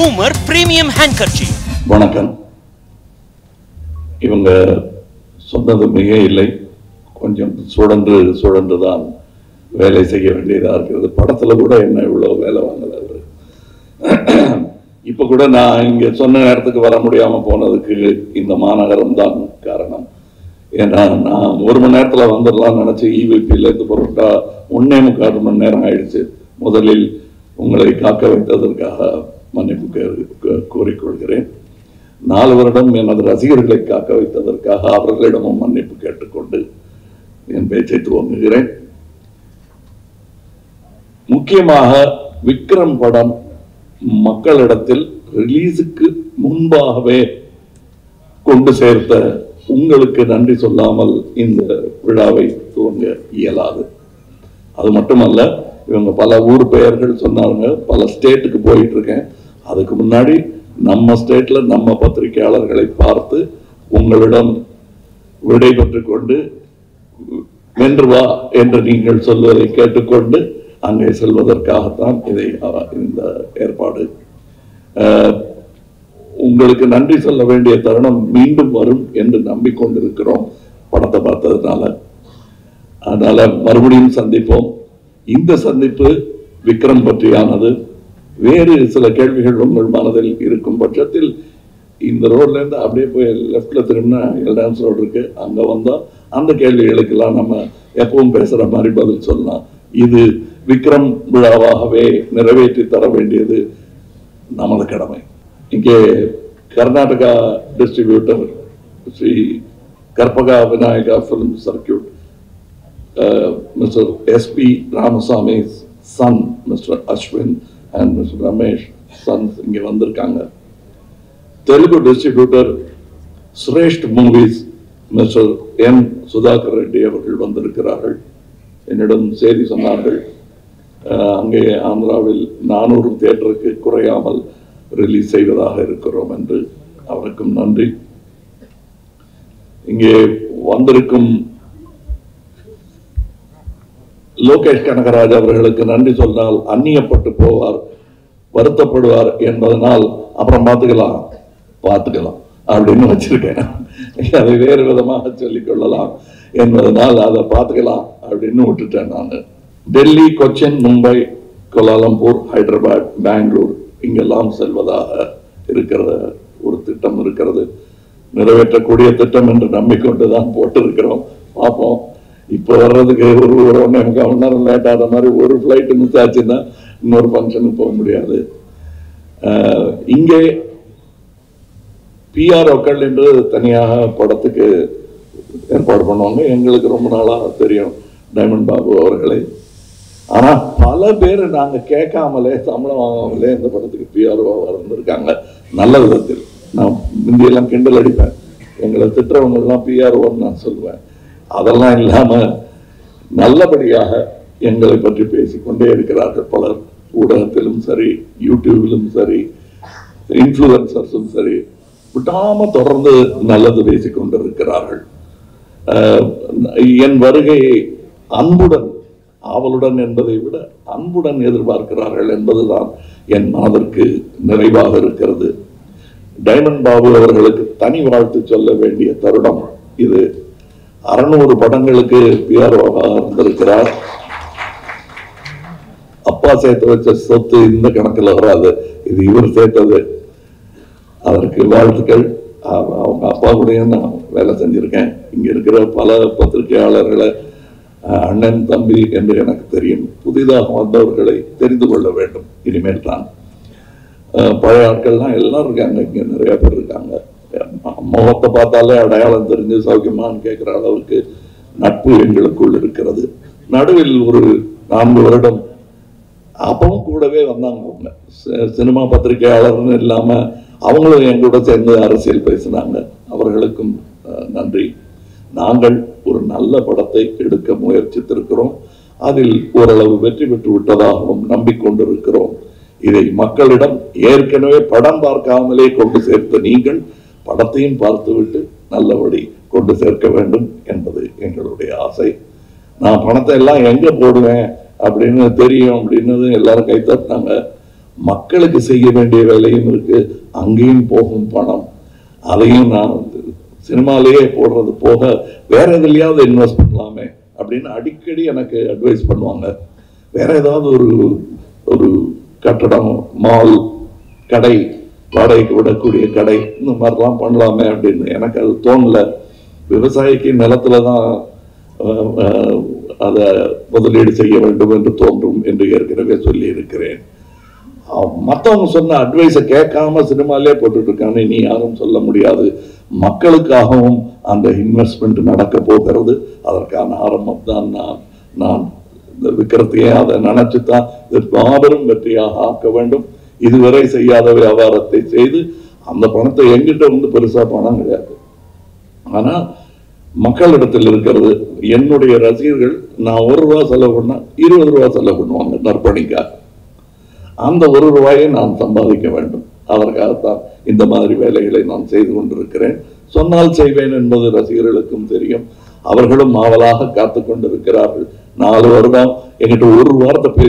Poomer Premium Handkerchief. வணக்கம். இவங்க சொன்னது மிக இல்லை, கொஞ்சம் சுழன்று தான் வேலை செய்ய வேண்டியதாக இருக்கிறது. படத்தில் கூட என்ன இவ்வளோ வேலை வாங்கலாரு. இப்போ கூட நான் இங்கே சொன்ன நேரத்துக்கு வர முடியாமல் போனதுக்கு இந்த மாநகரம் தான் காரணம். ஏன்னா நான் ஒரு மணி நேரத்தில் வந்துடலாம்னு நினச்சி இவிபியிலேருந்து புறப்பட்டா 1.25 மணி நேரம் ஆயிடுச்சு. முதலில் உங்களை காக்க வைத்ததற்காக மன்னிப்பு கோரிக்கொள்கிறேன். 4 வருடம் எனது ரசிகர்களை காக்க வைத்ததற்காக அவர்களிடமும் மன்னிப்பு கேட்டுக்கொண்டு என் பேச்சை துவங்குகிறேன். முக்கியமாக விக்ரம் படம் மக்களிடத்தில் ரிலீஸுக்கு முன்பாகவே கொண்டு சேர்த்த உங்களுக்கு நன்றி சொல்லாமல் இந்த விழாவை துவங்க இயலாது. அது மட்டுமல்ல, இவங்க பல ஊர் பெயர்கள் சொன்னாங்க, பல ஸ்டேட்டுக்கு போயிட்டு இருக்கேன். அதுக்கு முன்னாடி நம்ம ஸ்டேட்ல நம்ம பத்திரிகையாளர்களை பார்த்து உங்களிடம் விடை பெற்று கொண்டு வென்று வா என்று நீங்கள் சொல்வதை கேட்டுக்கொண்டு அங்கே செல்வதற்காகத்தான் இந்த ஏற்பாடு. உங்களுக்கு நன்றி சொல்ல வேண்டிய தருணம் மீண்டும் வரும் என்று நம்பிக்கொண்டிருக்கிறோம் படத்தை பார்த்ததுனால. அதனால மறுபடியும் சந்திப்போம். இந்த சந்திப்பு விக்ரம் பற்றியானது. வேறு சில கேள்விகள் உங்கள் மனதில் இருக்கும் பட்சத்தில் இந்த ரோட்ல இருந்து அப்படியே போய் லெஃப்ட்ல திரும்பினா எல்டான்ஸ் ரோடு இருக்கு, அங்க வந்தா அந்த கேள்விகளுக்கெல்லாம் நம்ம எப்பவும் பேசுற மாதிரி பதில் சொல்லலாம். இது விக்ரம் விழாவாகவே நிறைவேற்றி தர வேண்டியது நமது கடமை. இங்கே Karnataka distributor Sri Karpaga Vinayaka film circuit, mister SP Ramasamy son, mister Ashwin and mister Ramesh sons இங்கே வந்திருக்காங்க. Telugu distributor Sreshth movies mister N Sudhakar Reddy அவர்கள் வந்திருக்கிறார்கள். என்னிடம் செய்தி சொன்னார்கள், அங்கே ஆந்திராவில் 400 தியேட்டருக்கு குறையாமல் ரிலீஸ் செய்வதாக இருக்கிறோம் என்று. அவருக்கும் நன்றி. இங்கே வந்திருக்கும் லோகேஷ் கனகராஜ் அவர்களுக்கு நன்றி சொன்னால் அந்நியப்பட்டு போவார், வருத்தப்படுவார் என்பதனால் அப்புறம் பார்த்துக்கலாம் அப்படின்னு வச்சிருக்கேன். அதை வேறு விதமாக சொல்லிக்கொள்ளலாம் என்பதனால் அதை பார்த்துக்கலாம் அப்படின்னு விட்டுட்டேன் நான். டெல்லி, கொச்சின், மும்பை, கோலாலம்பூர், ஹைதராபாத், பெங்களூர் இங்கெல்லாம் செல்வதாக இருக்கிற ஒரு திட்டம் இருக்கிறது. நிறைவேற்றக்கூடிய திட்டம் என்று நம்பிக்கொண்டுதான் போட்டிருக்கிறோம். பார்ப்போம். இப்போ வர்றதுக்கு ஒரு 1.25 மணி நேரம் லேட் ஆகிற மாதிரி ஒரு ஃப்ளைட்டு மிஸ் ஆச்சுன்னா இன்னொரு ஃபங்க்ஷனுக்கு போக முடியாது. இங்கே பிஆர்ஓக்கள் என்று தனியாக படத்துக்கு ஏற்பாடு பண்ணுவாங்க. எங்களுக்கு ரொம்ப நாளாக தெரியும் டைமண்ட் பாபு அவர்களை. ஆனால் பல பேர் நாங்கள் கேட்காமலே சம்பளம் வாங்காமலே இந்த படத்துக்கு பிஆர்ஓவாக வந்திருக்காங்க. நல்ல விதத்தில் நான் முந்தியெல்லாம் கிண்டல் அடிப்பேன், எங்களை திட்டுறவங்கெல்லாம் பிஆர்ஓன்னு நான் சொல்லுவேன். அதெல்லாம் இல்லாமல் நல்லபடியாக எங்களை பற்றி பேசிக்கொண்டே இருக்கிறார்கள் பலர். ஊடகத்திலும் சரி, யூடியூபிலும் சரி, இன்ஃப்ளூயன்சர்ஸும் சரி, விடாமல் தொடர்ந்து நல்லது பேசிக்கொண்டிருக்கிறார்கள். என் வருகையை அன்புடன், ஆவலுடன் என்பதை விட அன்புடன் எதிர்பார்க்கிறார்கள் என்பதுதான் என் மனதிற்கு நிறைவாக இருக்கிறது. டைமண்ட் பாபு அவர்களுக்கு தனி வாழ்த்து சொல்ல வேண்டிய தருணம் இது. 600 படங்களுக்கு பிஆர்ஓவாக இருந்திருக்கிறார். அப்பா சேர்த்து வச்ச சொத்து இந்த கணக்கில் வராது, இது இவர் சேர்த்தது. அதற்கு வாழ்த்துக்கள். அவங்க அப்பா கூட நான் வேலை செஞ்சிருக்கேன். இங்கே இருக்கிற பல பத்திரிகையாளர்களை அண்ணன், தம்பி என்று எனக்கு தெரியும். புதிதாக வந்தவர்களை தெரிந்து கொள்ள வேண்டும் இனிமேல் தான். பழைய ஆட்கள்லாம் எல்லாரும் இருக்காங்க, இங்கே நிறைய பேர் இருக்காங்க. முகத்தை பார்த்தாலே அடையாளம் தெரிஞ்சு சௌக்கியமானு கேட்குற அளவுக்கு நட்பு எங்களுக்குள் இருக்கிறது. நடுவில் ஒரு 4 வருடம் அப்பவும் கூடவே வந்தாங்க. அவங்க சினிமா பத்திரிகையாளர்னு இல்லாமல் அவங்களும் எங்கூட சேர்ந்து அரசியல் பேசினாங்க. அவர்களுக்கும் நன்றி. நாங்கள் ஒரு நல்ல படத்தை எடுக்க முயற்சித்திருக்கிறோம். அதில் ஓரளவு வெற்றி பெற்று விட்டதாகவும் நம்பிக்கொண்டிருக்கிறோம். இதை மக்களிடம் ஏற்கனவே படம் பார்க்காமலே கொண்டு சேர்த்த நீங்கள் படத்தையும் பார்த்துவிட்டு நல்லபடி கொண்டு சேர்க்க வேண்டும் என்பது எங்களுடைய ஆசை. நான் பணத்தை எல்லாம் எங்கே போடுவேன் அப்படின்னு தெரியும் அப்படின்னு எல்லாரும் கைத்தட்டினாங்க. மக்களுக்கு செய்ய வேண்டிய வேலையும் இருக்கு, அங்கேயும் போகும் பணம். அதையும் நான் சினிமாலேயே போடுறது போக வேற எதுலையாவது இன்வெஸ்ட் பண்ணலாமே அப்படின்னு அடிக்கடி எனக்கு அட்வைஸ் பண்ணுவாங்க. வேற ஏதாவது ஒரு ஒரு கட்டடம், மால், கடை, வாடகைக்கு விடக்கூடிய கடை, இந்த மாதிரிலாம் பண்ணலாமே அப்படின்னு. எனக்கு அது தோணலை. விவசாயிக்கு நிலத்துல தான் அதை முதலீடு செய்ய வேண்டும் என்று தோன்றும் என்று ஏற்கனவே சொல்லி இருக்கிறேன். மற்றவங்க சொன்ன அட்வைஸை கேட்காம சினிமாலே போட்டுட்டு இருக்கானே, நீ யாரும் சொல்ல முடியாது. மக்களுக்காகவும் அந்த இன்வெஸ்ட்மெண்ட் நடக்க போகிறது. அதற்கான ஆரம்பம் தான் நான் இந்த விக்கிரத்தையே அதை நினைச்சுத்தான் இது மாபெரும் வெற்றியாக ஆக்க வேண்டும். இதுவரை செய்யாத வியாபாரத்தை செய்து அந்த பணத்தை எங்கிட்ட வந்து பெருசா பணம் கிடையாது, ஆனா மக்களிடத்தில் இருக்கிறது. என்னுடைய ரசிகர்கள் நான் ₹1 செலவு பண்ணா ₹20 செலவு பண்ணுவாங்க நற்பணிக்காக. அந்த ₹1 நான் சம்பாதிக்க வேண்டும். அதற்காகத்தான் இந்த மாதிரி வேலைகளை நான் செய்து கொண்டிருக்கிறேன். சொன்னால் செய்வேன் என்பது ரசிகர்களுக்கும் தெரியும். அவர்களும் ஆவலாக காத்து கொண்டிருக்கிறார்கள். 4 வருடம் என்கிட்ட ஒரு வார்த்தை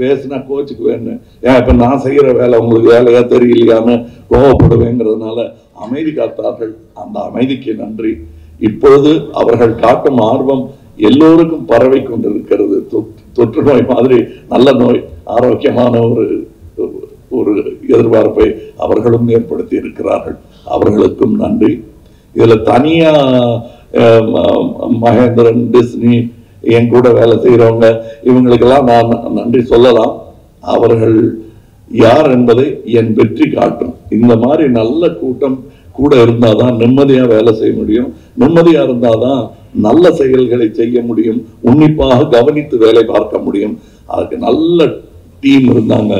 பேசினா கோச்சுக்குவேன்னு, ஏன் இப்போ நான் செய்கிற வேலை உங்களுக்கு வேலையா தெரியலையான்னு கோவப்படுவேங்கிறதுனால அமைதி காத்தார்கள். அந்த அமைதிக்கு நன்றி. இப்பொழுது அவர்கள் காட்டும் ஆர்வம் எல்லோருக்கும் பரவி கொண்டிருக்கிறது. தொற்று நோய் மாதிரி நல்ல நோய், ஆரோக்கியமான ஒரு ஒரு எதிர்பார்ப்பை அவர்களும் ஏற்படுத்தி இருக்கிறார்கள். அவர்களுக்கும் நன்றி. இதில் தனியா மகேந்திரன், டிஸ்னி, என் கூட வேலை செய்கிறவங்க, இவங்களுக்கெல்லாம் நான் நன்றி சொல்லலாம். அவர்கள் யார் என்பதை என் வெற்றி காட்டும். இந்த மாதிரி நல்ல கூட்டம் கூட இருந்தால் தான் நிம்மதியாக வேலை செய்ய முடியும். நிம்மதியாக இருந்தால் தான் நல்ல செயல்களை செய்ய முடியும். உன்னிப்பாக கவனித்து வேலை பார்க்க முடியும். அதுக்கு நல்ல டீம் இருந்தாங்க.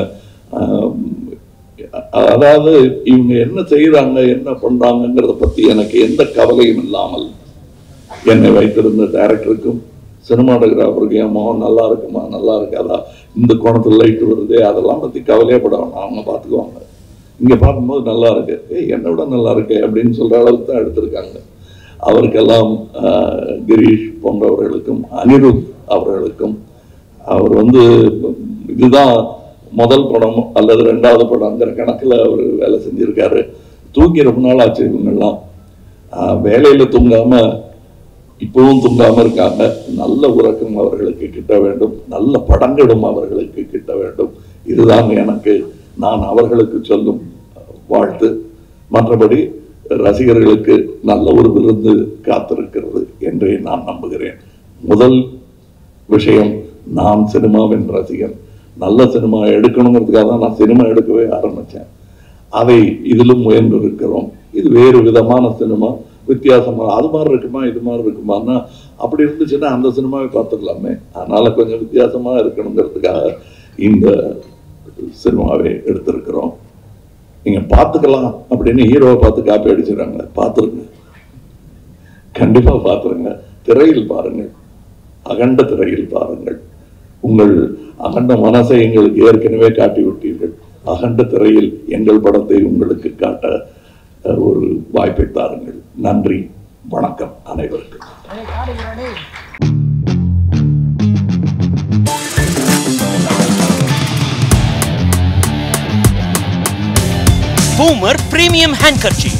அதாவது இவங்க என்ன செய்கிறாங்க, என்ன பண்ணுறாங்கிறத பற்றி எனக்கு எந்த கவலையும் இல்லாமல் என்னை வைத்திருந்த டைரக்டருக்கும் சினிமாட்டோகிராஃபருக்கு என் முகம் நல்லா இருக்குமா, நல்லா இருக்காதா, இந்த கோணத்தில் லைட்டு வருது, அதெல்லாம் பற்றி கவலையப்படாமல் அவங்க பார்த்துக்குவாங்க. இங்கே பார்க்கும்போது நல்லா இருக்கு, என்னை விட நல்லா இருக்கு அப்படின்னு சொல்கிற அளவுக்கு தான் எடுத்திருக்காங்க. அவருக்கெல்லாம், கிரீஷ் போன்றவர்களுக்கும், அனிருத் அவர்களுக்கும், அவர் வந்து இதுதான் முதல் படம் அல்லது 2வது படம் அந்த கணக்கில் அவர் வேலை செஞ்சுருக்காரு. தூங்கி ரொம்ப நாள் ஆச்சு. இவங்கெல்லாம் வேலையில் தூங்காமல் இப்பவும் தூங்காமல் இருக்காங்க. நல்ல உறக்கம் அவர்களுக்கு கிட்ட வேண்டும். நல்ல படங்களும் அவர்களுக்கு கிட்ட வேண்டும். இதுதான் எனக்கு, நான் அவர்களுக்கு சொல்லும் வாழ்த்து. மற்றபடி ரசிகர்களுக்கு நல்ல ஒரு விருந்து காத்திருக்கிறது என்றே நான் நம்புகிறேன். முதல் விஷயம், நான் சினிமாவின் ரசிகன். நல்ல சினிமா எடுக்கணுங்கிறதுக்காக தான் நான் சினிமா எடுக்கவே ஆரம்பித்தேன். அதை இதிலும் முயன்றிருக்கிறோம். இது வேறு விதமான சினிமா, வித்தியாசமாக அது மாதிரி இருக்குமா, இது மாதிரி இருக்குமான்னா அப்படி இருந்துச்சுன்னா அந்த சினிமாவை பார்த்துக்கலாமே. அதனால் கொஞ்சம் வித்தியாசமாக இருக்கணுங்கிறதுக்காக இந்த சினிமாவை எடுத்திருக்கிறோம். நீங்கள் பார்த்துக்கலாம் அப்படின்னு ஹீரோவை பார்த்து காப்பி அடிச்சிடறாங்க. பார்த்துருங்க, கண்டிப்பாக பார்த்துருங்க. திரையில் பாருங்கள், அகண்ட திரையில் பாருங்கள். உங்கள் அகண்ட மனசை எங்களுக்கு ஏற்கனவே காட்டி விட்டீர்கள். அகண்ட திரையில் எங்கள் படத்தை உங்களுக்கு காட்ட ஒரு வாய்ப்பை தாருங்கள். நன்றி, வணக்கம் அனைவருக்கும். Poomer Premium Handkerchief.